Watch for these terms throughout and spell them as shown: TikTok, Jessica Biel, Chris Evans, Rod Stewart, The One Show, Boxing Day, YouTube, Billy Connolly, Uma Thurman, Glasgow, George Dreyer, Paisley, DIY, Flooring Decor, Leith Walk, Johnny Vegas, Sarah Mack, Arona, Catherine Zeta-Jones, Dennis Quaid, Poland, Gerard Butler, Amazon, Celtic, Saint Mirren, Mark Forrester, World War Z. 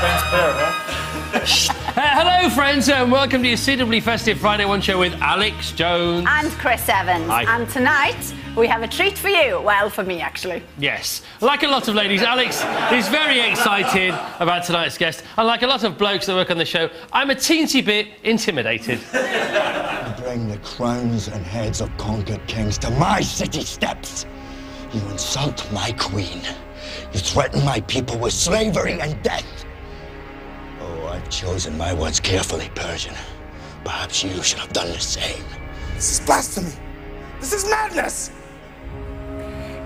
expense per, huh? Hello, friends, and welcome to your suitably festive Friday One Show with Alex Jones. And Chris Evans. Hi. And tonight, we have a treat for you. Well, for me, actually. Yes. Like a lot of ladies, Alex is very excited about tonight's guest. And like a lot of blokes that work on the show, I'm a teensy bit intimidated. Bring the crowns and heads of conquered kings to my city steps. You insult my queen. You threaten my people with slavery and death. Oh, I've chosen my words carefully, Persian. Perhaps you should have done the same. This is blasphemy. This is madness.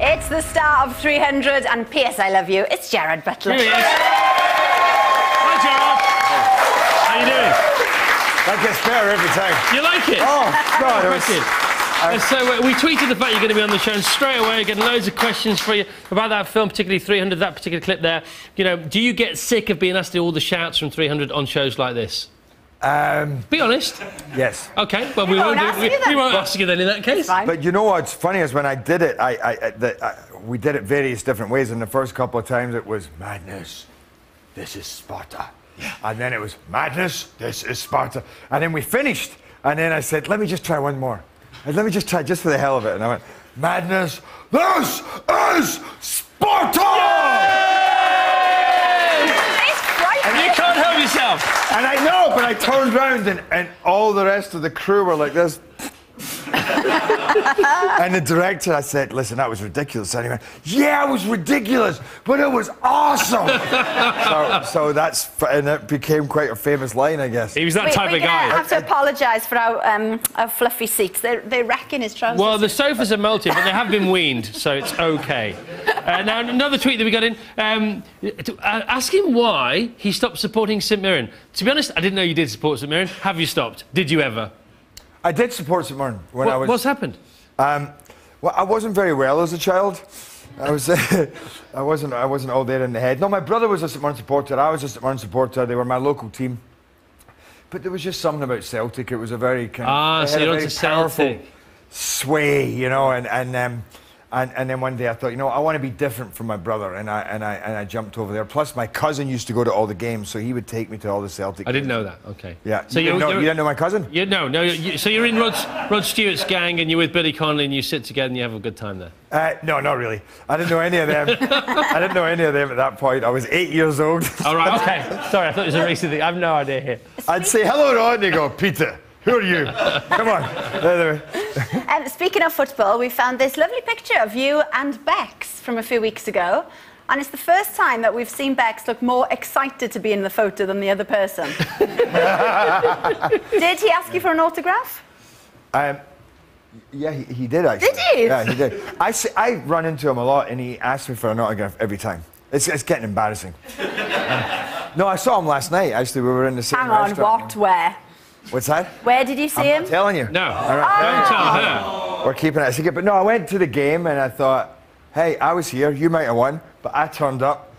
It's the star of 300 and P.S. I Love You. It's Gerard Butler. Here he is. Hi, Gerard. How you doing? That gets better every time. You like it? Oh, God, So we tweeted the fact you're going to be on the show, and straight away we're getting loads of questions for you about that film, particularly 300, that particular clip there. You know, do you get sick of being asked to do all the shouts from 300 on shows like this? Be honest. Yes. OK, well, we won't ask you then in that case. But you know what's funny is when I did it, we did it various different ways, and the first couple of times it was madness, this is Sparta. Yeah. And then it was madness, this is Sparta. And then we finished, and then I said, let me just try one more. And let me just try, just for the hell of it. And I went, madness, this is Sparta! Yes! And you can't help yourself. And I know, but I turned round and all the rest of the crew were like this. And the director, I said, listen, that was ridiculous. And he went, yeah, it was ridiculous, but it was awesome. so that's, and it became quite a famous line, I guess. He was that type of guy. I have to apologise for our fluffy seats. They rack in his trousers. Well, the sofas are melted, but they have been weaned, so it's OK. Now, another tweet that we got in, ask him why he stopped supporting Saint Mirren. To be honest, I didn't know you did support Saint Mirren. Have you stopped? Did you ever? I did support Saint Mirren when I was... What's happened? Well, I wasn't very well as a child. I was... I wasn't all there in the head. No, my brother was a Saint Mirren supporter. I was a Saint Mirren supporter. They were my local team. But there was just something about Celtic. It was a very kind of... Ah, so you're into powerful Celtic. Sway, you know, and then one day I thought, you know, I want to be different from my brother, and I jumped over there. Plus, my cousin used to go to all the games, so he would take me to all the Celtic games. I didn't know that. Okay. Yeah. So you didn't know my cousin? Yeah. No. So you're in Rod Stewart's gang, and you're with Billy Connolly, and you sit together, and you have a good time there. No, not really. I didn't know any of them. I didn't know any of them at that point. I was 8 years old. All right. Okay. Sorry, I thought it was a racist thing. I've no idea here. I'd say hello, Rod, and they go, Peter. Who are you? Come on. Speaking of football, we found this lovely picture of you and Bex from a few weeks ago. And it's the first time that we've seen Bex look more excited to be in the photo than the other person. Did he ask you for an autograph? Yeah, he did, actually. Did he? Yeah, he did. I run into him a lot, and he asks me for an autograph every time. It's getting embarrassing. No, I saw him last night, actually. We were in the same restaurant. Hang on, what? Where? What's that? Where did you see him? I'm not telling you. No. Don't tell her. We're keeping it a secret. But no, I went to the game and I thought, hey, I was here. You might have won, but I turned up.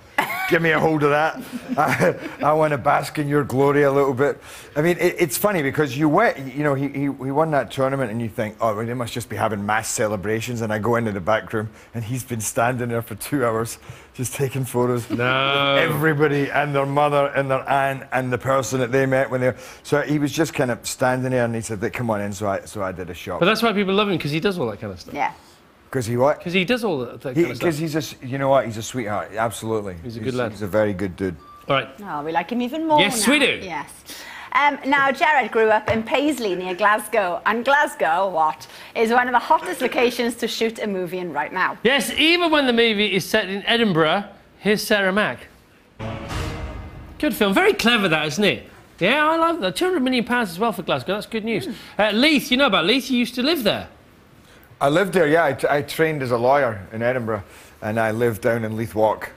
Give me a hold of that. I want to bask in your glory a little bit. I mean, it's funny because you went, you know, he won that tournament and you think, oh, well, they must just be having mass celebrations. And I go into the back room and he's been standing there for 2 hours just taking photos. No. Everybody and their mother and their aunt and the person that they met when they were. So he was just kind of standing there and he said, come on in. So I did a shot. But that's why people love him, because he does all that kind of stuff. Yeah. Because he what? Because he does all that kind of stuff. Because he's a, you know what, he's a sweetheart, absolutely. He's a good lad. He's a very good dude. All right. Oh, we like him even more. Yes, we do. Yes. Now, Gerard grew up in Paisley near Glasgow, and Glasgow, what, is one of the hottest locations to shoot a movie in right now. Yes, even when the movie is set in Edinburgh. Here's Sarah Mack. Good film. Very clever, that, isn't it? Yeah, I love that. £200 million as well for Glasgow. That's good news. Leith, you know about Leith? You used to live there. I lived there, yeah. I trained as a lawyer in Edinburgh, and I lived down in Leith Walk,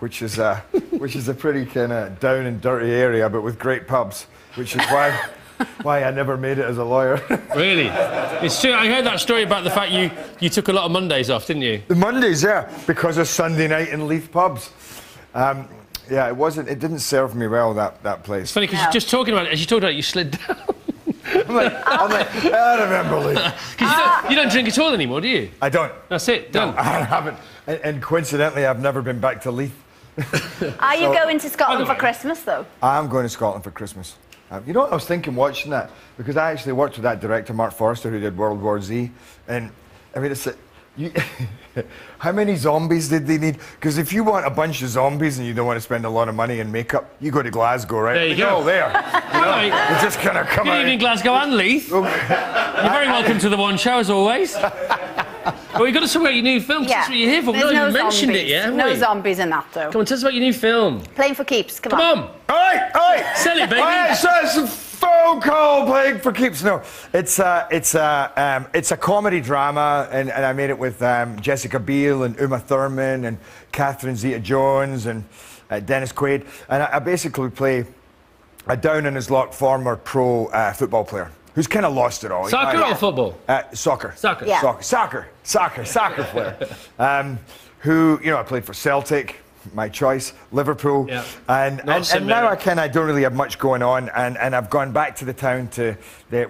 which is a pretty kind of down and dirty area, but with great pubs, which is why I never made it as a lawyer. Really? It's true. I heard that story about the fact you took a lot of Mondays off, didn't you? The Mondays, yeah, because of Sunday night in Leith pubs. Yeah, it didn't serve me well, that place. It's funny because you're just talking about it. As you talked about it, you slid down. I'm like, I remember Lee. You don't drink at all anymore, do you? I don't. That's it, done. No, I haven't. And coincidentally, I've never been back to Leith. Are you going to Scotland for Christmas, though? I am going to Scotland for Christmas. You know what I was thinking watching that? Because I actually worked with that director, Mark Forrester, who did World War Z. And, I mean, it's... how many zombies did they need? Because if you want a bunch of zombies and you don't want to spend a lot of money on makeup, you go to Glasgow, right? There you go. There. You know, you just kind of come out. Good evening, Glasgow and Leith. You're very welcome to The One Show, as always. Well, you've got to talk about your new film. Tell us what you're here for. We've not even mentioned it yet, have we? No zombies in that, though. Come on, tell us about your new film. Playing for Keeps, come on. All right, all right. Sell it, baby. All right, so it's a phone call, Playing for Keeps. No, it's a comedy drama, and I made it with Jessica Biel and Uma Thurman and Catherine Zeta-Jones and Dennis Quaid. And I basically play a down-in-his-luck former pro football player. Who's kind of lost it all. Soccer or football? Soccer. Soccer. Yeah. Soccer player. Who, you know, I played for Celtic, my choice, Liverpool. Yeah. And now I don't really have much going on, and I've gone back to the town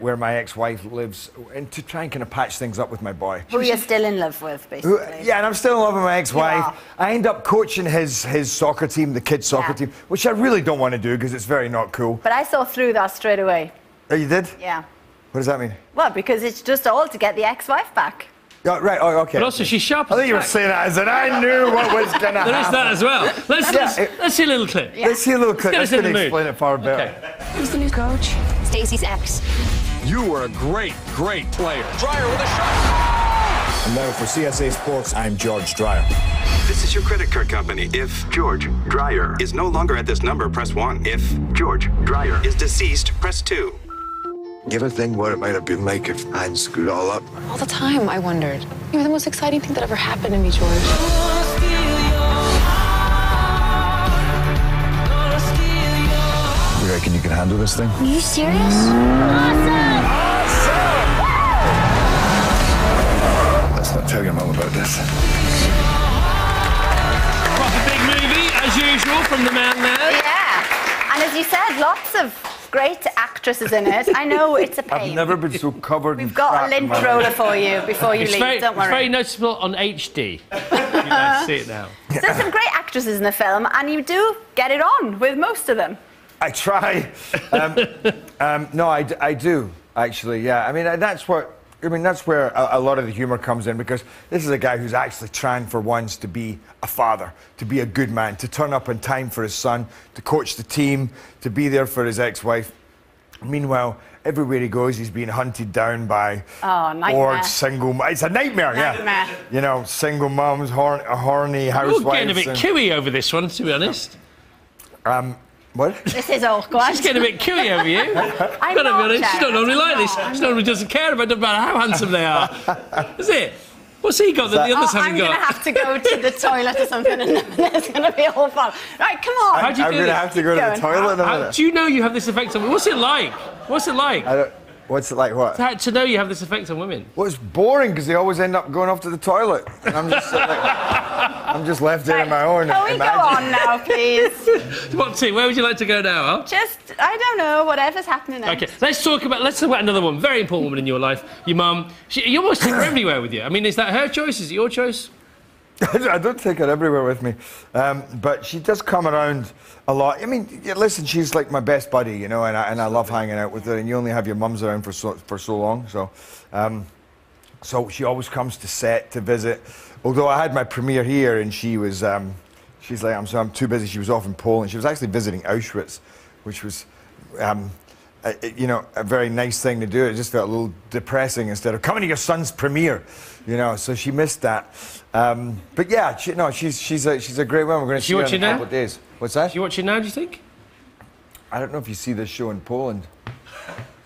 where my ex-wife lives, and to try and kind of patch things up with my boy. Who you're still in love with, basically. Yeah, and I'm still in love with my ex-wife. I end up coaching his soccer team, the kids' soccer team, which I really don't want to do because it's very not cool. But I saw through that straight away. Oh, you did? Yeah. What does that mean? Well, because it's just all to get the ex-wife back. Oh, right, oh, okay. But also, she's sharp as I thought you were saying that, as in I knew what was going to happen. There is that as well. Let's see a little clip. Yeah. Let's see a little clip. Let's get us in the mood. Explain it far better. Okay. Who's the new coach? Stacey's ex. You were a great, great player. Dreyer with a shot. And now for CSA Sports, I'm George Dreyer. This is your credit card company. If George Dreyer is no longer at this number, press 1. If George Dreyer is deceased, press 2. You ever think what it might have been like if I'd screwed all up? All the time, I wondered. You were the most exciting thing that ever happened to me, George. You reckon you can handle this thing? Are you serious? Awesome! Awesome! Let's not tell your mom about this. As usual, from the man there. Yeah, and as you said, lots of great actresses in it. I know it's a pain. I've never been so covered. We've got a lint roller for you before you leave. Don't worry. It's very noticeable on HD. You guys see it now. So there's some great actresses in the film, and you do get it on with most of them. I try. No, I do actually. Yeah, I mean that's what. I mean, that's where a lot of the humour comes in, because this is a guy who's actually trying for once to be a father, to be a good man, to turn up in time for his son, to coach the team, to be there for his ex-wife. Meanwhile, everywhere he goes, he's being hunted down by bored single... It's a nightmare, yeah. You know, single mums, horny housewives. You're getting a bit cooey over this one, to be honest. What? This is awkward. She's getting a bit cooey over you. I'm not honest. She's not normally like this. She normally doesn't care about no matter how handsome they are. Is it? What's he got that the others haven't got? I'm going to have to go to the toilet or something, and it's going to be all fun. Right, come on. How do you I'm going to have to go to the toilet in a minute. Do you know you have this effect on me? What's it like? What's it like? What's it like, what? To know you have this effect on women. Well, it's boring, because they always end up going off to the toilet. And I'm just like, I'm just left there on my own. Can we go on now, please? What, T, where would you like to go now, Al? Just, I don't know, whatever's happening next. OK, let's talk about another one. Very important woman in your life, your mum. You almost take her everywhere with you. I mean, is that her choice? Is it your choice? I don't take her everywhere with me, but she does come around a lot. I mean, listen, she's like my best buddy, you know, and I love hanging out with her. And you only have your mums around for so long, so she always comes to set to visit. Although I had my premiere here, and she was, she's like, I'm too busy. She was off in Poland. She was actually visiting Auschwitz, which was. You know, a very nice thing to do. It just felt a little depressing instead of coming to your son's premiere, you know. So she missed that. But yeah, she's a great woman. We're going to see her in a couple of days. What's that? You watching now? Do you think? I don't know if you see this show in Poland.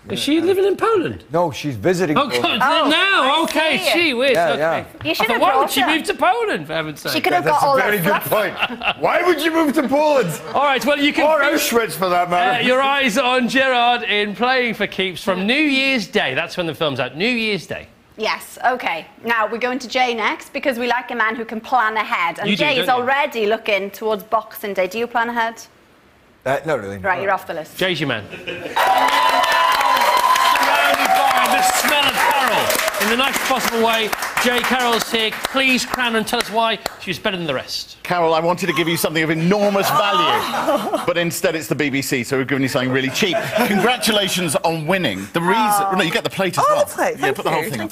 Is she living in Poland? No, she's visiting Poland. Oh, now! OK, she is. Yeah, okay. You should have why would she move to Poland, for heaven's sake? She could have got all that. That's a very good point. Why would you move to Poland? All right, well, you can... Or Auschwitz, for that matter. Your eyes on Gerard in Playing for Keeps from New Year's Day. That's when the film's out. New Year's Day. Yes, OK. Now, we're going to Jay next, because we like a man who can plan ahead. And Jay is already looking towards Boxing Day. Do you plan ahead? Not really. Right, you're off the list. Jay's your man. The smell of peril in the nicest possible way. J. Carroll's here. Please, crown her and tell us why she was better than the rest. Carroll, I wanted to give you something of enormous value, but instead it's the BBC, so we've given you something really cheap. Congratulations on winning. The reason... Oh. No, you get the plate as well. The plate. Yeah, put the whole thing on.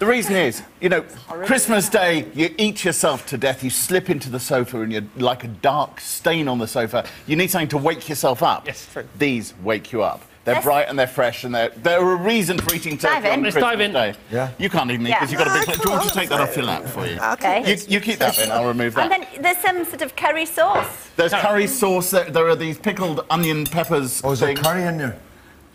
The reason is, you know, Christmas Day, you eat yourself to death, you slip into the sofa and you're like a dark stain on the sofa. You need something to wake yourself up. Yes, true. These wake you up. They're bright and they're fresh and they're a reason for eating turkey on Christmas Day. Yeah. You can't even eat because you've got a big plate. Do you want to take that off your lap for you? Okay. You keep that in, I'll remove that. And then there's some sort of curry sauce. There's curry sauce, there are these pickled onion peppers. Oh, is there curry in there?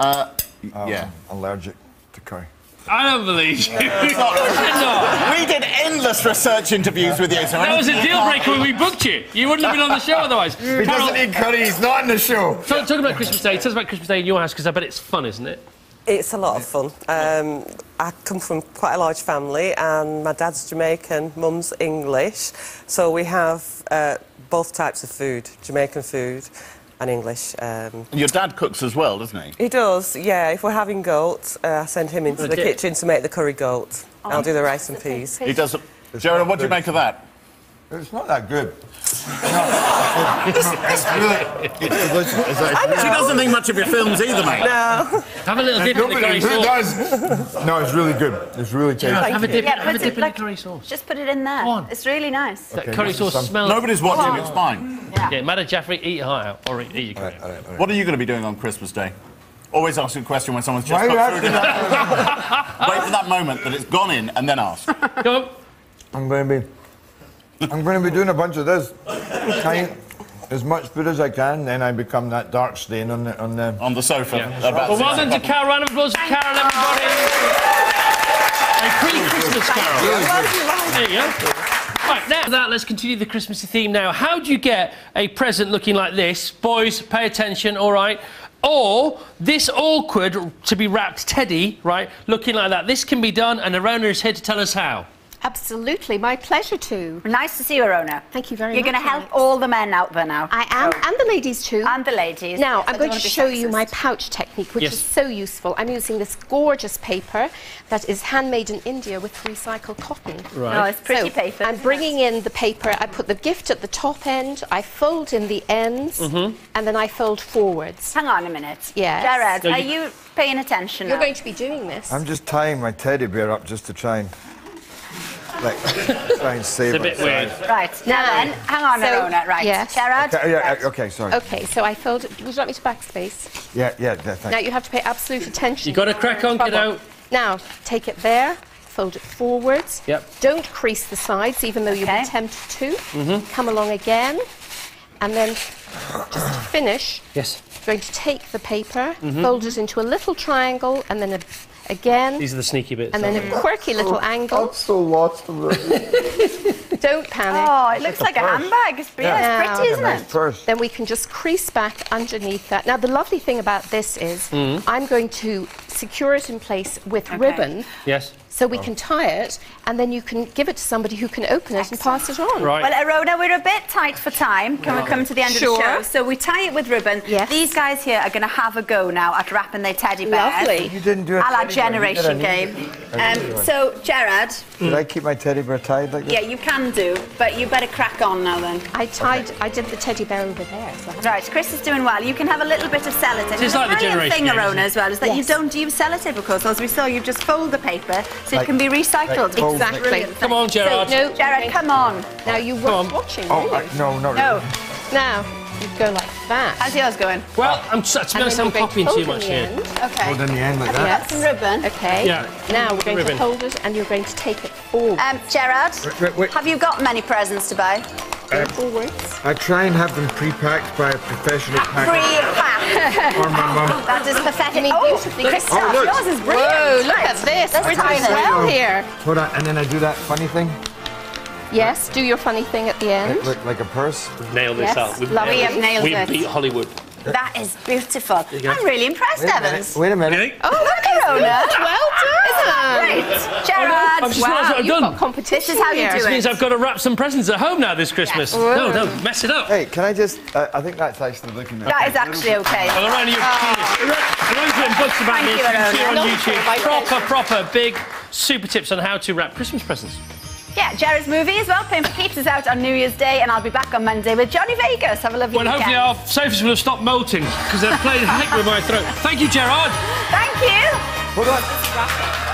Yeah. I'm allergic to curry. I don't believe you. We did endless research interviews with you. So that was a deal breaker when we booked you. You wouldn't have been on the show otherwise. He doesn't need curry, he's not on the show. So, talk about Christmas Day. Tell us about Christmas Day in your house, because I bet it's fun, isn't it? It's a lot of fun. I come from quite a large family, and my dad's Jamaican, mum's English. So we have both types of food, Jamaican food and English. And your dad cooks as well, doesn't he? He does, yeah. If we're having goat, I send him into the kitchen to make the curry goat. Oh, I'll do the rice and peas. He does. Gerard, what do you make of that? It's not that good. She doesn't think much of your films either, mate. No. Have a little dip in the curry sauce. No, it's really good. It's really tasty. Have a dip in the curry sauce. Just put it in there. Go on. It's really nice. That curry sauce smells... Nobody's watching, it's fine. Yeah, Madam Jaffrey, eat your heart out, or eat your curry. What are you going to be doing on Christmas Day? Always ask a question when someone's just... Wait for that moment that it's gone in, and then ask. Go on. I'm going to be doing a bunch of this. Trying as much food as I can, then I become that dark stain on the sofa. Yeah. Well, welcome to Carol. Round of applause for Carol, everybody. A pre-Christmas Carol. There you go. Right, now that, let's continue the Christmassy theme now. How do you get a present looking like this? Boys, pay attention, all right? Or this awkward, to-be-wrapped teddy, right, looking like that. This can be done, and Arona is here to tell us how. Absolutely, my pleasure too. Nice to see you, Arona. Thank you very much. You're going to help all the men out there now. I am, and the ladies too. And the ladies. Now, I'm going to show you my pouch technique, which is so useful. I'm using this gorgeous paper that is handmade in India with recycled cotton. Right. Oh, it's pretty paper. I'm bringing in the paper, I put the gift at the top end, I fold in the ends, and then I fold forwards. Hang on a minute. Yes. Gerard, are you paying attention now? You're going to be doing this. I'm just tying my teddy bear up just to try and... Like, try and save it. It's a bit weird. Right, now then, hang on, Arona, right. Yes. Gerard? Okay, okay, sorry. Okay, so I filled it. Would you like me to backspace? Yeah, thanks. Now you have to pay absolute attention. You've got to crack on, kiddo. Now, take it there, fold it forwards. Yep. Don't crease the sides, even though you'll be tempted to. Come along again, and then just to finish, you're going to take the paper, fold it into a little triangle, and then again. These are the sneaky bits. And then a quirky little angle. I'm so lost of it. Don't panic. Oh, it looks like a handbag. It's pretty, isn't it? Nice. Then we can just crease back underneath that. Now, the lovely thing about this is I'm going to secure it in place with ribbon. Yes. So we can tie it, and then you can give it to somebody who can open it and pass it on. Right. Well, Arona, we're a bit tight for time. Can we come to the end of the show? So we tie it with ribbon. Yes. These guys here are going to have a go now at wrapping their teddy bears. Lovely. You didn't do a la generation game. So, Gerard... Did I keep my teddy bear tied like this? Yeah, you can do, but you better crack on now, then. I did the teddy bear over there. So right, Chris is doing well. You can have a little bit of sellotape. It's like the generation thing, Arona, as well, is that you don't use sellotape, of course. As we saw, you just fold the paper. So it can be recycled. Like, exactly. Come on, Gerard. So, Gerard, come on. Now, you weren't watching, no, not really. No. Now, you go like that. How's yours going? Well, I'm copying too much here. OK. Hold in the end like that. Some ribbon. OK. Yeah. Now, we're going to hold it, and you're going to take it forward. Gerard, have you got many presents to buy? I try and have them pre-packed by a professional packer. Pre-packed. Or my mum. That is pathetic. Beautifully. Christoph, yours is brilliant. Whoa, look at this. That's well here. Hold on, and then I do that funny thing. Yes, do your funny thing at the end. Like a purse. We've nailed this out. We have nailed it. We beat Hollywood. That is beautiful. I'm really impressed, Evans. Wait a minute. Really? Oh, look, Arona. Well done. Isn't that great? Gerard, I've just realised what I've done. Got competition is how you do it. This means I've got to wrap some presents at home now this Christmas. Yes. No, don't mess it up. Hey, can I just... I think that's actually looking... That is actually OK. Well, Arona, you're genius. Arona, you're in books about me. You can see it on YouTube. Proper, big super tips on how to wrap Christmas presents. Yeah, Gerard's movie as well, Playing for Keeps, is out on New Year's Day, and I'll be back on Monday with Johnny Vegas. Have a lovely weekend. Hopefully our sofas will have stopped molting, because they're playing heck with my throat. Thank you, Gerard. Thank you. Well done.